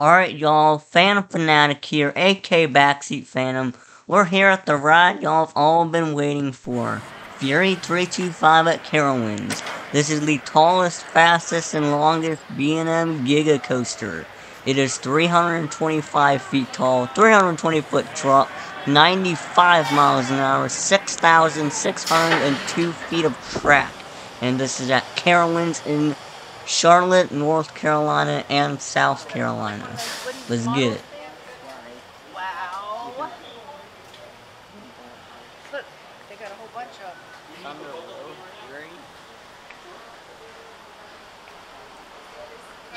Alright y'all, Phantom Fanatic here, aka Backseat Phantom. We're here at the ride y'all have all been waiting for. Fury 325 at Carowinds. This is the tallest, fastest, and longest B&M Giga Coaster. It is 325 feet tall, 320 foot drop, 95 miles an hour, 6,602 feet of track. And this is at Carowinds in Charlotte, North Carolina, and South Carolina. Let's get it. Wow. Look, they got a whole bunch of them. I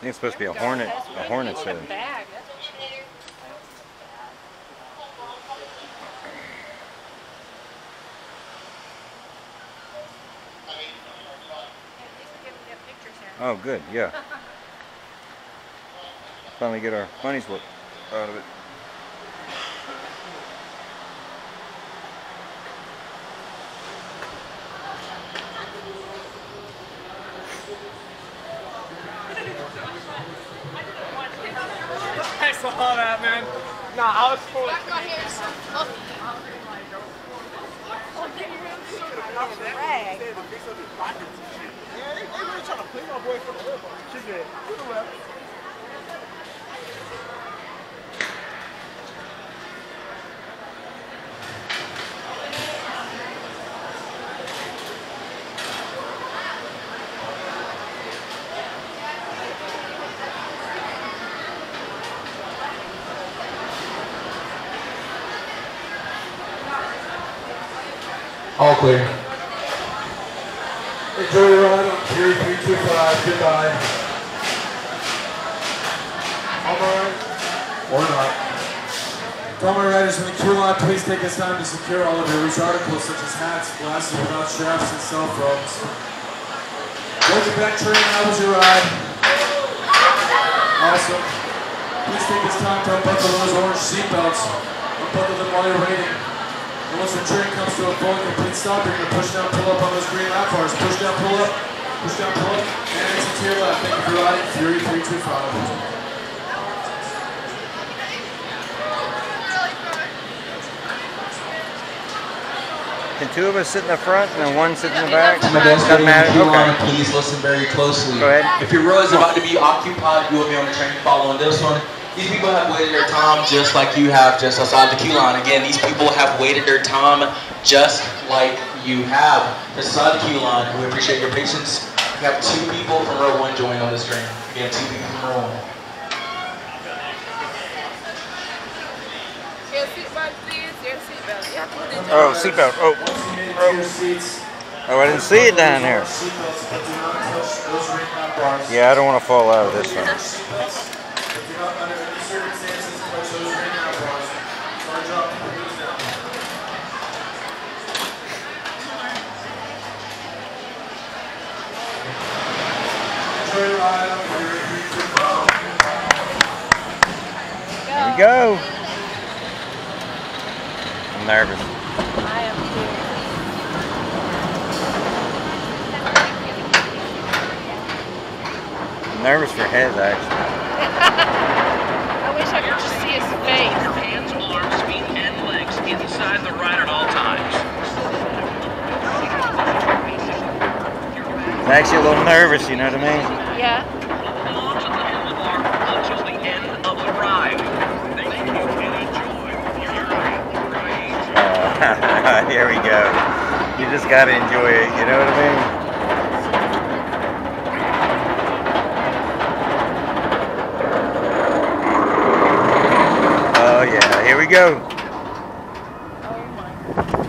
think it's supposed to be a hornet's head. Oh, good, yeah. Finally get our money's worth out of it. I saw that, man. Nah, I was full. All clear. Enjoy the ride on Fury 325. Goodbye. All right. Or not. To all my riders in the queue line, please take this time to secure all of your loose articles such as hats, glasses without straps, and cell phones. Go to the back train. How was your ride? Awesome. Please take this time to unbuckle those orange seatbelts. Unbuckle them while you're waiting. Once the train comes to a full and complete stop, you're going to push down, pull up on those green light bars. Push down, pull up, and exit to your left. Thank you for riding Fury 325. Can two of us sit in the front and then one sit in the back? Doesn't matter. Okay. Please listen very closely. Go ahead. If your row is about to be occupied, you will be on the train following this one. These people have waited their time just like you have just outside the queue line. Again, these people have waited their time just like you have just outside the queue line. We appreciate your patience. We have two people from row one joining on this train. We have two people from row one. Oh, seatbelt. Oh. Oh. Oh, I didn't see it down there. Yeah, I don't want to fall out of this one. Under any circumstances, push those right now, boys. Charge up and put those down. Enjoy the ride on Fury 325. Here we go. I'm nervous. I am too. Nervous for his actually. I wish I could just see his face. Your hands, arms, feet, and legs inside the ride at all times. It's actually a little nervous, you know what I mean? Yeah. The launch of the handlebar until the end of the ride. Thank you and enjoy your ride. Here we go. You just gotta enjoy it, you know what I mean? Here we go. Oh my. Whoa.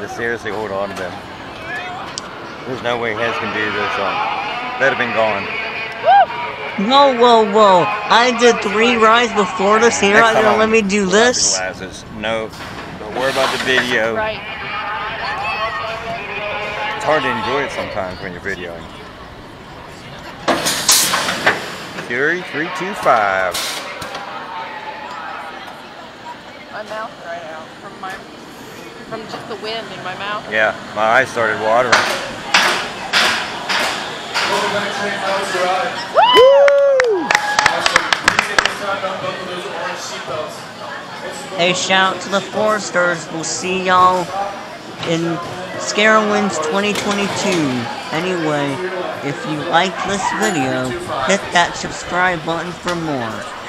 had to seriously hold on to them. There's no way Hez can do this on. That'd have been gone. Whoa, whoa, whoa. I did 3 rides before this. Here, I don't let me do this. Glasses. No. Don't worry about the video. Right. It's hard to enjoy it sometimes when you're videoing. Fury 325. My mouth right out from my just the wind in my mouth. Yeah, my eyes started watering. Hey, shout to the Foresters. We'll see y'all in Scarewinds 2022. Anyway, if you like this video, hit that subscribe button for more.